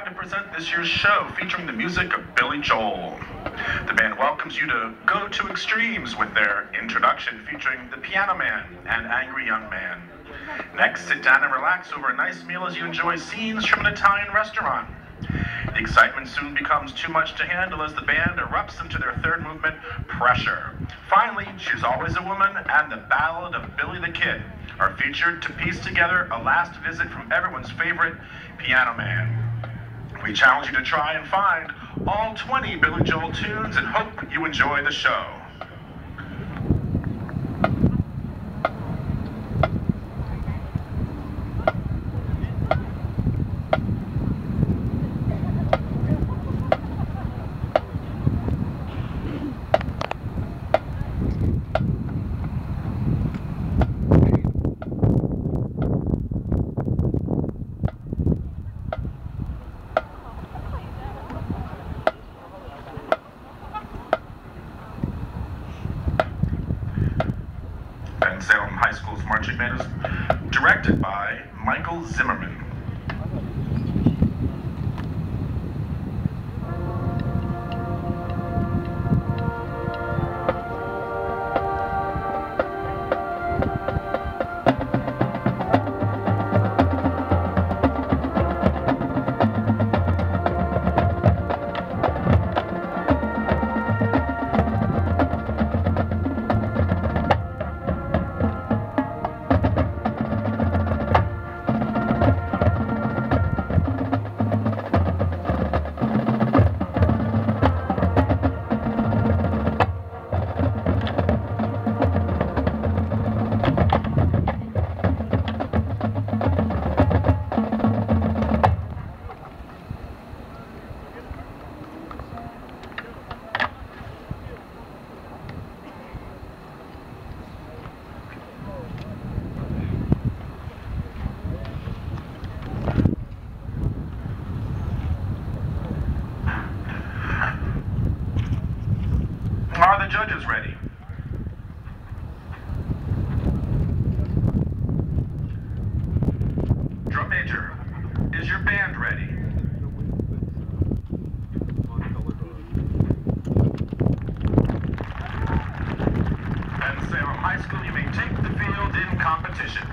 proud to present this year's show featuring the music of Billy Joel. The band welcomes you to Go To Extremes with their introduction featuring The Piano Man and Angry Young Man. Next, sit down and relax over a nice meal as you enjoy scenes from an Italian restaurant. The excitement soon becomes too much to handle as the band erupts into their third movement, Pressure. Finally, She's Always a Woman and the Ballad of Billy the Kid are featured to piece together a last visit from everyone's favorite, Piano Man. We challenge you to try and find all 20 Billy Joel tunes and hope you enjoy the show. Bensalem High School's marching band is directed by Michael Zimmerman. Are the judges ready? Drum major, is your band ready? And Salem High School, you may take the field in competition.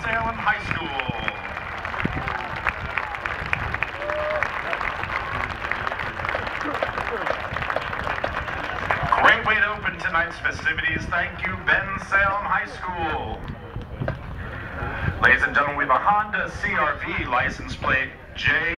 Bensalem High School. Great way to open tonight's festivities. Thank you, Bensalem High School. Ladies and gentlemen, we have a Honda CR-V license plate J.